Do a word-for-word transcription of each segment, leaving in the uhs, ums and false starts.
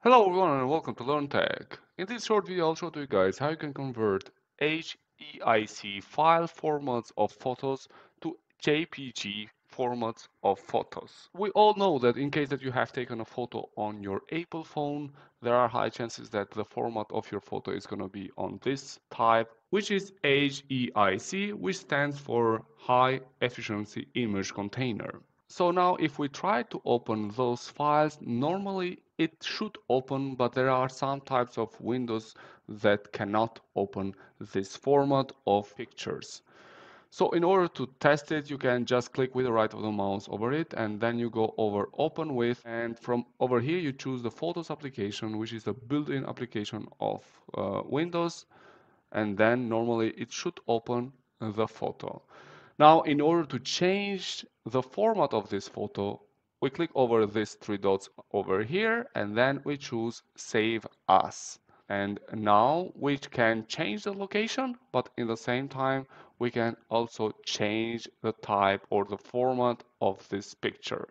Hello everyone and welcome to Learn Tech. In this short video I'll show to you guys how you can convert H E I C file formats of photos to J P G formats of photos. We all know that in case that you have taken a photo on your Apple phone, there are high chances that the format of your photo is going to be on this type, which is H E I C, which stands for High Efficiency Image Container. So now if we try to open those files, normally it should open, but there are some types of windows that cannot open this format of pictures. So in order to test it, you can just click with the right of the mouse over it, and then you go over Open With, and from over here you choose the Photos application, which is a built-in application of uh, Windows, and then normally it should open the photo. Now, in order to change the format of this photo, we click over these three dots over here, and then we choose Save As. And now we can change the location, but in the same time, we can also change the type or the format of this picture.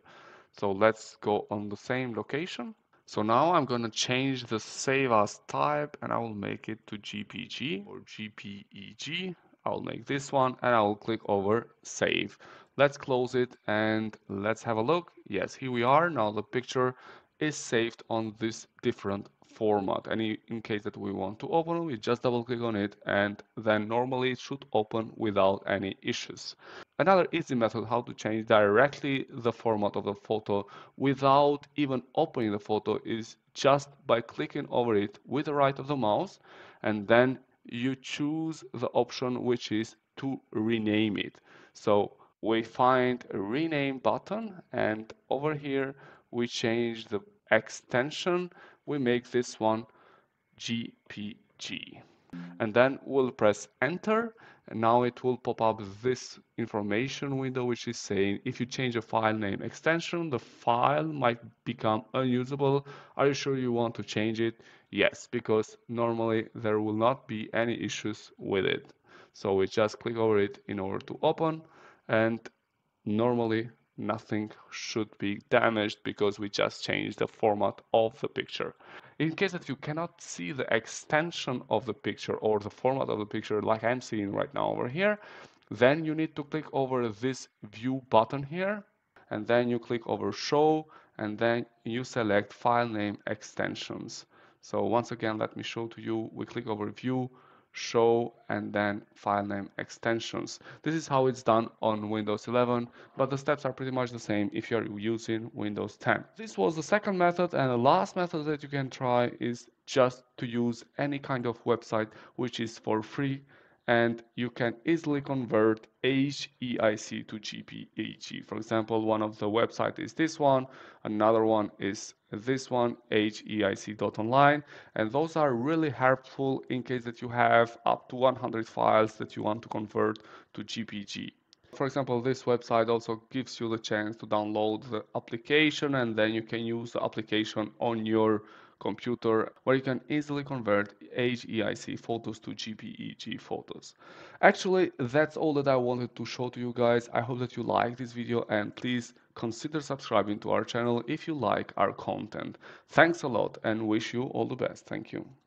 So let's go on the same location. So now I'm going to change the Save As type, and I will make it to J P G or J P E G. I'll make this one and I'll click over Save. Let's close it and let's have a look. Yes, here we are. Now the picture is saved on this different format. And in case that we want to open it, we just double click on it, and then normally it should open without any issues. Another easy method how to change directly the format of the photo without even opening the photo is just by clicking over it with the right of the mouse, and then you choose the option which is to rename it. So we find a rename button, and over here we change the extension. We make this one J P G, and then we'll press enter, and now it will pop up this information window which is saying, if you change a file name extension, the file might become unusable. Are you sure you want to change it? Yes, because normally there will not be any issues with it. So we just click over it in order to open, and normally nothing should be damaged because we just changed the format of the picture. In case that you cannot see the extension of the picture or the format of the picture like I'm seeing right now over here, then you need to click over this View button here, and then you click over Show, and then you select File Name Extensions. So once again, let me show to you. We click over View, Show, and then File Name Extensions. This is how it's done on Windows eleven, but the steps are pretty much the same if you're using Windows ten. This was the second method, and the last method that you can try is just to use any kind of website which is for free, and you can easily convert H E I C to J P E G. For example, one of the websites is this one, another one is this one, H E I C dot online, and those are really helpful in case that you have up to one hundred files that you want to convert to J P G. For example, this website also gives you the chance to download the application, and then you can use the application on your computer where you can easily convert H E I C photos to J P E G photos. Actually, that's all that I wanted to show to you guys. I hope that you like this video, and please consider subscribing to our channel if you like our content. Thanks a lot and wish you all the best. Thank you.